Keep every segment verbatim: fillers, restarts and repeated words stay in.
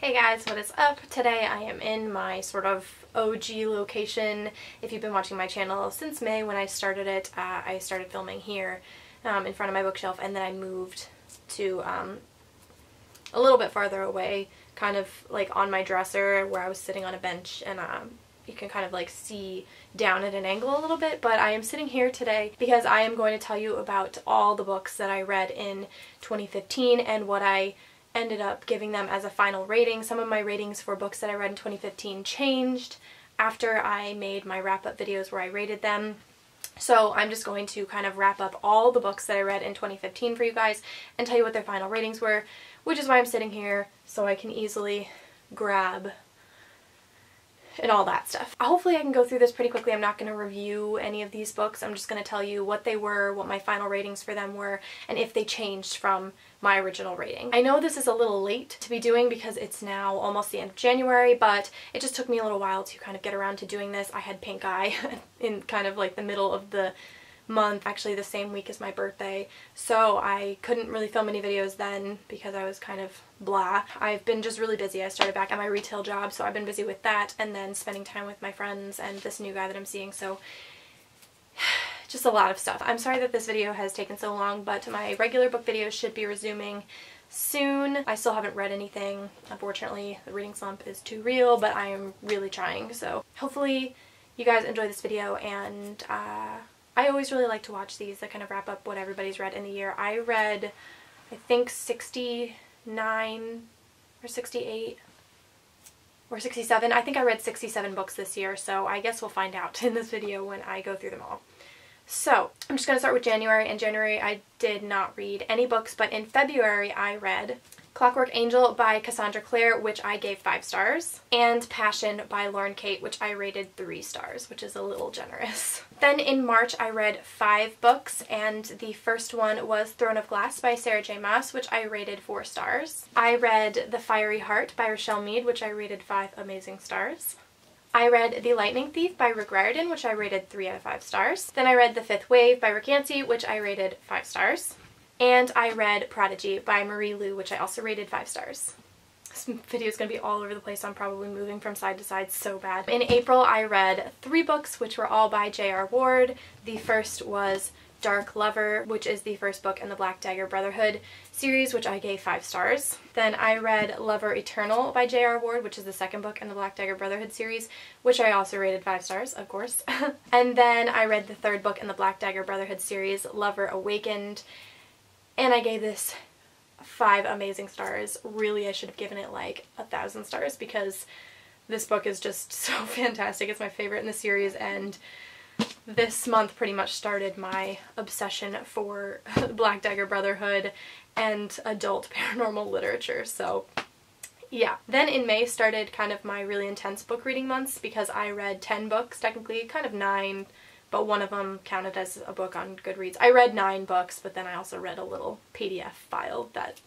Hey guys, what is up? Today I am in my sort of O G location. If you've been watching my channel since May when I started it, uh, I started filming here um, in front of my bookshelf, and then I moved to um, a little bit farther away, kind of like on my dresser where I was sitting on a bench, and um, you can kind of like see down at an angle a little bit. But I am sitting here today because I am going to tell you about all the books that I read in twenty fifteen and what I ended up giving them as a final rating. Some of my ratings for books that I read in twenty fifteen changed after I made my wrap-up videos where I rated them. So I'm just going to kind of wrap up all the books that I read in twenty fifteen for you guys and tell you what their final ratings were, which is why I'm sitting here, so I can easily grab and all that stuff. Hopefully I can go through this pretty quickly. I'm not going to review any of these books. I'm just going to tell you what they were, what my final ratings for them were, and if they changed from my original rating. I know this is a little late to be doing because it's now almost the end of January, but it just took me a little while to kind of get around to doing this. I had pink eye in kind of like the middle of the month, actually the same week as my birthday, so I couldn't really film any videos then because I was kind of blah. I've been just really busy. I started back at my retail job, so I've been busy with that and then spending time with my friends and this new guy that I'm seeing, so just a lot of stuff. I'm sorry that this video has taken so long, but my regular book videos should be resuming soon. I still haven't read anything. Unfortunately, the reading slump is too real, but I am really trying, so hopefully you guys enjoy this video. And uh I always really like to watch these that kind of wrap up what everybody's read in the year. I read, I think, sixty-nine or sixty-eight or sixty-seven. I think I read sixty-seven books this year, so I guess we'll find out in this video when I go through them all. So I'm just going to start with January. In January I did not read any books, but in February I read Clockwork Angel by Cassandra Clare, which I gave five stars, and Passion by Lauren Kate, which I rated three stars, which is a little generous. Then in March I read five books, and the first one was Throne of Glass by Sarah J Maas, which I rated four stars. I read The Fiery Heart by Richelle Mead, which I rated five amazing stars. I read The Lightning Thief by Rick Riordan, which I rated three out of five stars. Then I read The Fifth Wave by Rick Yancey, which I rated five stars. And I read Prodigy by Marie Lu, which I also rated five stars. This video is going to be all over the place. I'm probably moving from side to side so bad. In April, I read three books, which were all by J R Ward. The first was Dark Lover, which is the first book in the Black Dagger Brotherhood series, which I gave five stars. Then I read Lover Eternal by J R Ward, which is the second book in the Black Dagger Brotherhood series, which I also rated five stars, of course. And then I read the third book in the Black Dagger Brotherhood series, Lover Awakened, and I gave this five amazing stars. Really, I should have given it like a thousand stars because this book is just so fantastic. It's my favorite in the series, and this month pretty much started my obsession for Black Dagger Brotherhood and adult paranormal literature, so yeah. Then in May started kind of my really intense book reading months because I read ten books, technically, kind of nine, but one of them counted as a book on Goodreads. I read nine books, but then I also read a little P D F file that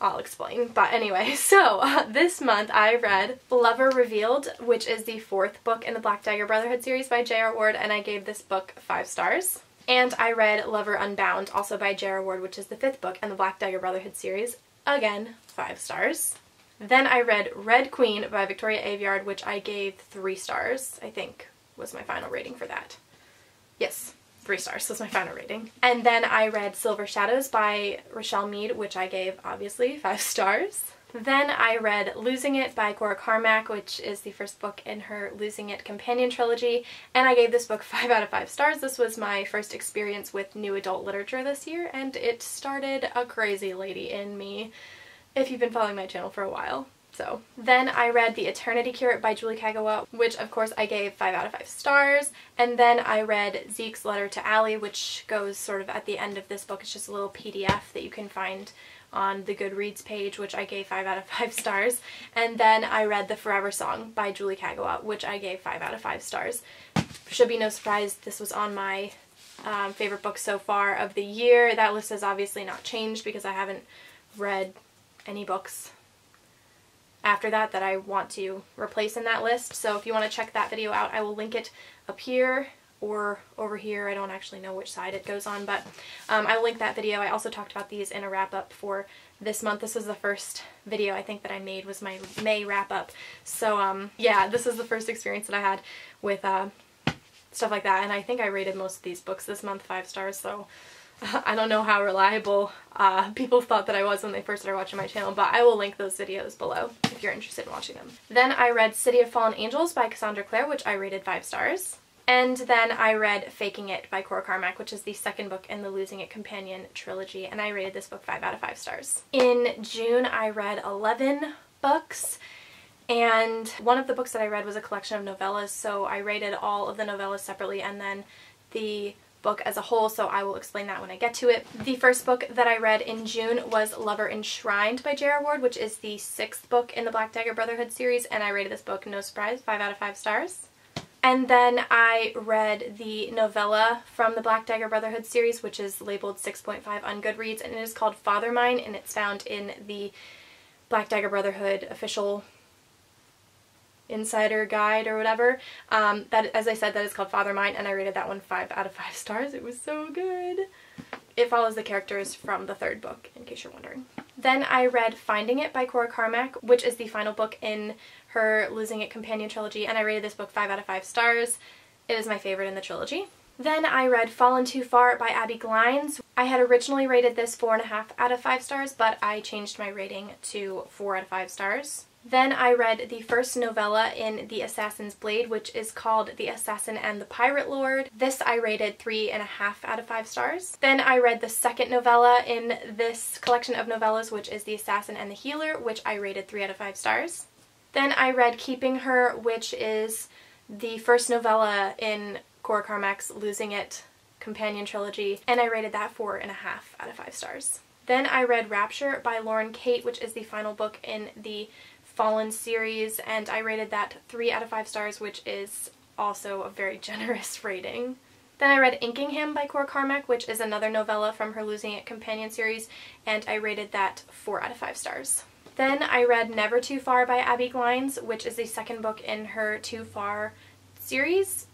I'll explain. But anyway, so uh, this month I read Lover Revealed, which is the fourth book in the Black Dagger Brotherhood series by J R Ward, and I gave this book five stars. And I read Lover Unbound, also by J R Ward, which is the fifth book in the Black Dagger Brotherhood series. Again, five stars. Then I read Red Queen by Victoria Aveyard, which I gave three stars, I think was my final rating for that. Yes, three stars was my final rating. And then I read Silver Shadows by Richelle Mead, which I gave, obviously, five stars. Then I read Losing It by Cora Carmack, which is the first book in her Losing It companion trilogy, and I gave this book five out of five stars. This was my first experience with new adult literature this year, and it started a crazy lady in me, if you've been following my channel for a while. So then I read The Eternity Curate by Julie Kagawa, which of course I gave five out of five stars. And then I read Zeke's Letter to Allie, which goes sort of at the end of this book. It's just a little P D F that you can find on the Goodreads page, which I gave five out of five stars. And then I read The Forever Song by Julie Kagawa, which I gave five out of five stars. Should be no surprise this was on my um, favorite book so far of the year. That list has obviously not changed because I haven't read any books after that that I want to replace in that list. So if you want to check that video out, I will link it up here or over here. I don't actually know which side it goes on, but um, I will link that video. I also talked about these in a wrap up for this month. This was the first video I think that I made, was my May wrap up. So um, yeah, this is the first experience that I had with uh, stuff like that, and I think I rated most of these books this month five stars, so I don't know how reliable uh, people thought that I was when they first started watching my channel, but I will link those videos below if you're interested in watching them. Then I read City of Fallen Angels by Cassandra Clare, which I rated five stars. And then I read Faking It by Cora Carmack, which is the second book in the Losing It Companion trilogy, and I rated this book five out of five stars. In June, I read eleven books, and one of the books that I read was a collection of novellas, so I rated all of the novellas separately and then the book as a whole, so I will explain that when I get to it. The first book that I read in June was Lover Enshrined by J R Ward, which is the sixth book in the Black Dagger Brotherhood series, and I rated this book, no surprise, five out of five stars. And then I read the novella from the Black Dagger Brotherhood series, which is labeled six point five on Goodreads, and it is called Father Mine, and it's found in the Black Dagger Brotherhood official insider guide or whatever. Um, that, as I said, that is called Father Mine, and I rated that one five out of five stars. It was so good. It follows the characters from the third book, in case you're wondering. Then I read Finding It by Cora Carmack, which is the final book in her Losing It Companion trilogy, and I rated this book five out of five stars. It is my favorite in the trilogy. Then I read Fallen Too Far by Abby Glines. I had originally rated this four and a half out of five stars, but I changed my rating to four out of five stars. Then I read the first novella in The Assassin's Blade, which is called The Assassin and the Pirate Lord. This I rated three and a half out of five stars. Then I read the second novella in this collection of novellas, which is The Assassin and the Healer, which I rated three out of five stars. Then I read Keeping Her, which is the first novella in Cora Carmack's Losing It Companion trilogy, and I rated that four and a half out of five stars. Then I read Rapture by Lauren Kate, which is the final book in the Fallen series, and I rated that three out of five stars, which is also a very generous rating. Then I read Inking Him by Cora Carmack, which is another novella from her Losing It Companion series, and I rated that four out of five stars. Then I read Never Too Far by Abby Glines, which is the second book in her Too Far series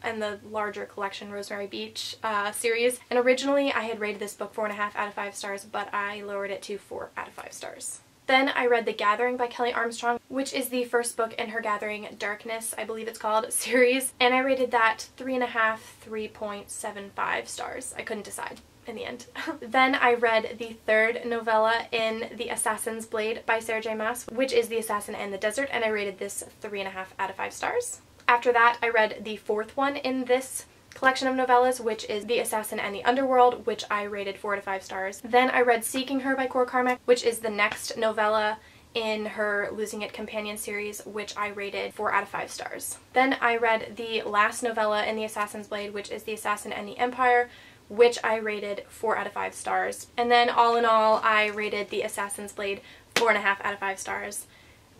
and the larger collection Rosemary Beach uh, series. And originally I had rated this book four and a half out of five stars, but I lowered it to four out of five stars. Then I read The Gathering by Kelly Armstrong, which is the first book in her Gathering Darkness, I believe it's called, series, and I rated that three and a half, three point seven five stars. I couldn't decide in the end. Then I read the third novella in The Assassin's Blade by Sarah J Maas, which is The Assassin and the Desert, and I rated this three and a half out of five stars. After that, I read the fourth one in this collection of novellas, which is The Assassin and the Underworld, which I rated four out of five stars. Then I read Seeking Her by Cora Carmack, which is the next novella in her Losing It Companion series, which I rated four out of five stars. Then I read the last novella in The Assassin's Blade, which is The Assassin and the Empire, which I rated four out of five stars. And then all in all, I rated The Assassin's Blade four and a half out of five stars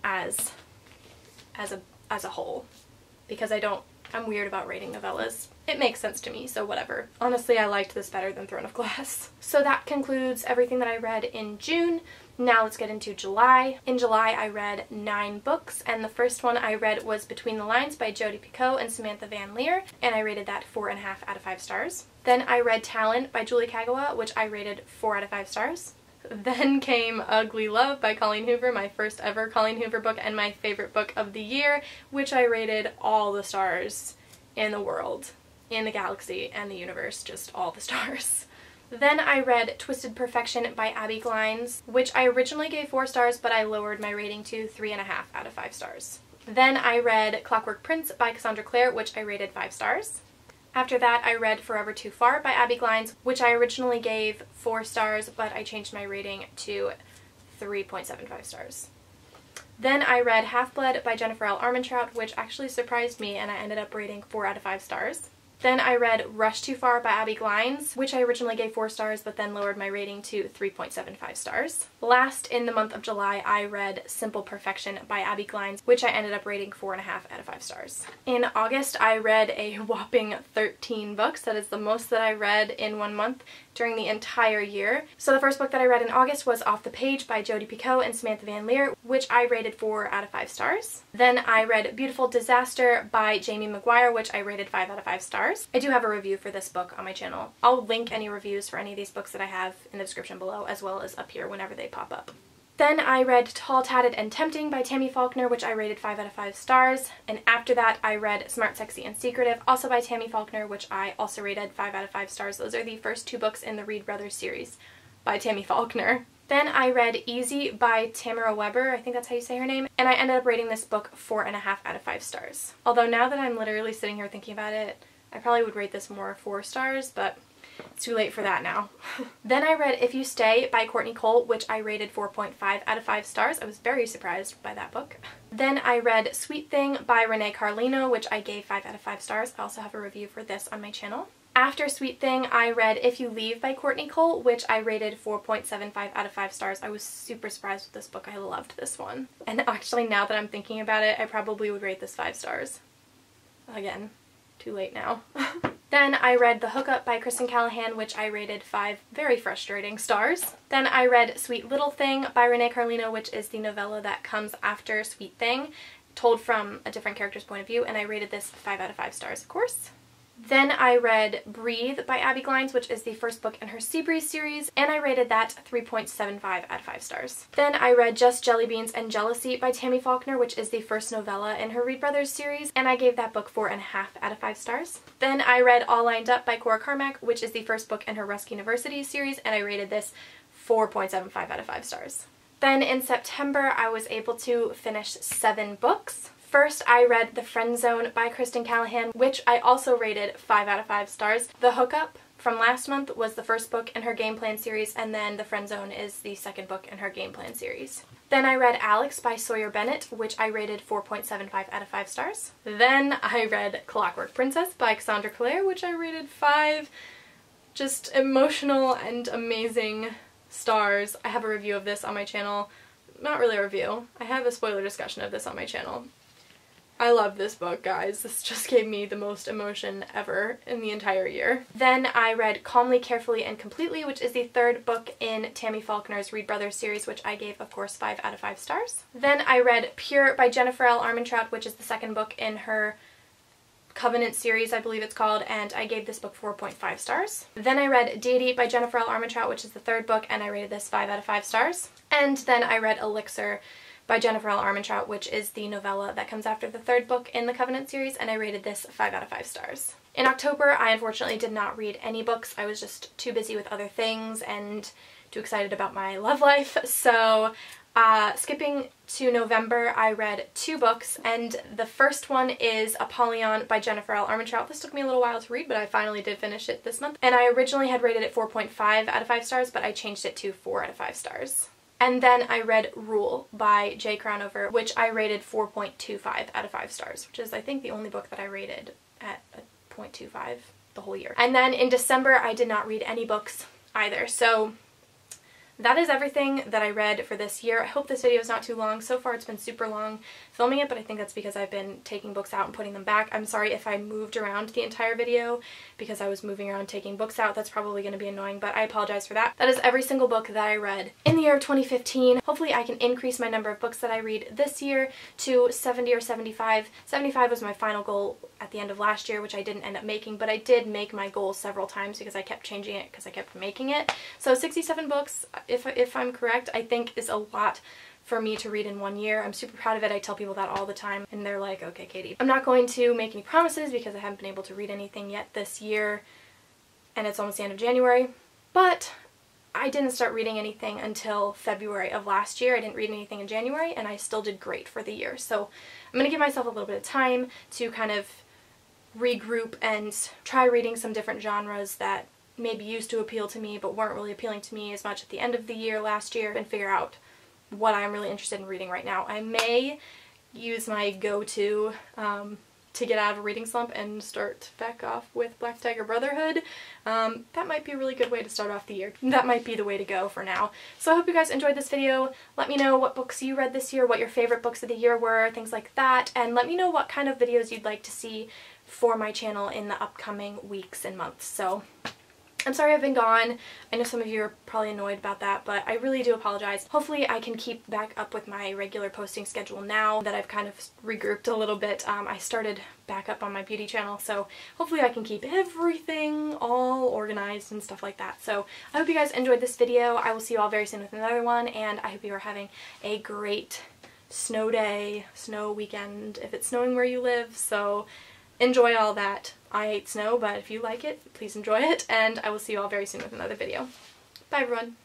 as as a as a whole, because I don't I'm weird about rating novellas. It makes sense to me, so whatever. Honestly, I liked this better than Throne of Glass. So that concludes everything that I read in June. Now let's get into July. In July, I read nine books, and the first one I read was Between the Lines by Jodi Picoult and Samantha Van Leer, and I rated that four and a half out of five stars. Then I read Talon by Julie Kagawa, which I rated four out of five stars. Then came Ugly Love by Colleen Hoover, my first ever Colleen Hoover book and my favorite book of the year, which I rated all the stars in the world, in the galaxy, and the universe, just all the stars. Then I read Twisted Perfection by Abby Glines, which I originally gave four stars, but I lowered my rating to three and a half out of five stars. Then I read Clockwork Prince by Cassandra Clare, which I rated five stars. After that, I read Forever Too Far by Abby Glines, which I originally gave four stars, but I changed my rating to three point seven five stars. Then I read Half-Blood by Jennifer L Armentrout, which actually surprised me, and I ended up rating four out of five stars. Then I read Rush Too Far by Abby Glines, which I originally gave four stars, but then lowered my rating to three point seven five stars. Last, in the month of July, I read Simple Perfection by Abby Glines, which I ended up rating four and a half out of five stars. In August, I read a whopping thirteen books. That is the most that I read in one month during the entire year. So the first book that I read in August was Off the Page by Jodi Picoult and Samantha Van Leer, which I rated four out of five stars. Then I read Beautiful Disaster by Jamie McGuire, which I rated five out of five stars. stars. I do have a review for this book on my channel. I'll link any reviews for any of these books that I have in the description below, as well as up here whenever they pop up. Then I read Tall, Tatted, and Tempting by Tammy Faulkner, which I rated five out of five stars. And after that, I read Smart, Sexy, and Secretive, also by Tammy Faulkner, which I also rated five out of five stars. Those are the first two books in the Read Brothers series by Tammy Faulkner. Then I read Easy by Tamara Weber, I think that's how you say her name, and I ended up rating this book four and a half out of five stars. Although now that I'm literally sitting here thinking about it, I probably would rate this more four stars, but it's too late for that now. Then I read If You Stay by Courtney Cole, which I rated four point five out of five stars. I was very surprised by that book. Then I read Sweet Thing by Renee Carlino, which I gave five out of five stars. I also have a review for this on my channel. After Sweet Thing, I read If You Leave by Courtney Cole, which I rated four point seven five out of five stars. I was super surprised with this book. I loved this one. And actually, now that I'm thinking about it, I probably would rate this five stars. Again, too late now. Then I read The Hookup by Kristen Callahan, which I rated five very frustrating stars. Then I read Sweet Little Thing by Renee Carlino, which is the novella that comes after Sweet Thing, told from a different character's point of view, and I rated this five out of five stars, of course. Then I read Breathe by Abby Glines, which is the first book in her Sea Breeze series, and I rated that three point seven five out of five stars. Then I read Just Jellybeans and Jealousy by Tammy Faulkner, which is the first novella in her Read Brothers series, and I gave that book four and a half out of five stars. Then I read All Lined Up by Cora Carmack, which is the first book in her Rusk University series, and I rated this four point seven five out of five stars. Then in September, I was able to finish seven books. First, I read The Friend Zone by Kristen Callahan, which I also rated five out of five stars. The Hookup from last month was the first book in her Game Plan series, and then The Friend Zone is the second book in her Game Plan series. Then I read Alex by Sawyer Bennett, which I rated four point seven five out of five stars. Then I read Clockwork Princess by Cassandra Clare, which I rated five just emotional and amazing stars. I have a review of this on my channel. Not really a review. I have a spoiler discussion of this on my channel. I love this book, guys. This just gave me the most emotion ever in the entire year. Then I read Calmly, Carefully, and Completely, which is the third book in Tammy Faulkner's Read Brothers series, which I gave, of course, five out of five stars. Then I read Pure by Jennifer L. Armentrout, which is the second book in her Covenant series, I believe it's called, and I gave this book four point five stars. Then I read Deity by Jennifer L. Armentrout, which is the third book, and I rated this five out of five stars. And then I read Elixir by Jennifer L. Armentrout, which is the novella that comes after the third book in the Covenant series, and I rated this five out of five stars. In October, I unfortunately did not read any books. I was just too busy with other things and too excited about my love life. So uh, skipping to November, I read two books, and the first one is Apollyon by Jennifer L. Armentrout. This took me a little while to read, but I finally did finish it this month. And I originally had rated it four point five out of five stars, but I changed it to four out of five stars. And then I read Rule by J. Crownover, which I rated four point two five out of five stars, which is, I think, the only book that I rated at a point two five the whole year. And then in December, I did not read any books either. So that is everything that I read for this year. I hope this video is not too long. So far, it's been super long filming it, but I think that's because I've been taking books out and putting them back. I'm sorry if I moved around the entire video because I was moving around taking books out. That's probably going to be annoying, but I apologize for that. That is every single book that I read in the year of twenty fifteen. Hopefully, I can increase my number of books that I read this year to seventy or seventy-five. seventy-five was my final goal at the end of last year, which I didn't end up making, but I did make my goal several times because I kept changing it because I kept making it. So sixty-seven books, if, if I'm correct, I think is a lot for me to read in one year. I'm super proud of it. I tell people that all the time, and they're like, okay, Katie. I'm not going to make any promises because I haven't been able to read anything yet this year, and it's almost the end of January, but I didn't start reading anything until February of last year. I didn't read anything in January, and I still did great for the year. So I'm gonna give myself a little bit of time to kind of regroup and try reading some different genres that maybe used to appeal to me but weren't really appealing to me as much at the end of the year last year, and figure out what I'm really interested in reading right now. I may use my go-to um, to get out of a reading slump and start back off with Black Dagger Brotherhood. Um, that might be a really good way to start off the year. That might be the way to go for now. So I hope you guys enjoyed this video. Let me know what books you read this year, what your favorite books of the year were, things like that, and let me know what kind of videos you'd like to see for my channel in the upcoming weeks and months. So I'm sorry I've been gone. I know some of you are probably annoyed about that, but I really do apologize. Hopefully I can keep back up with my regular posting schedule now that I've kind of regrouped a little bit. Um, I started back up on my beauty channel, so hopefully I can keep everything all organized and stuff like that. So I hope you guys enjoyed this video. I will see you all very soon with another one, and I hope you are having a great snow day, snow weekend, if it's snowing where you live, so enjoy all that. I hate snow, but if you like it, please enjoy it, and I will see you all very soon with another video. Bye everyone!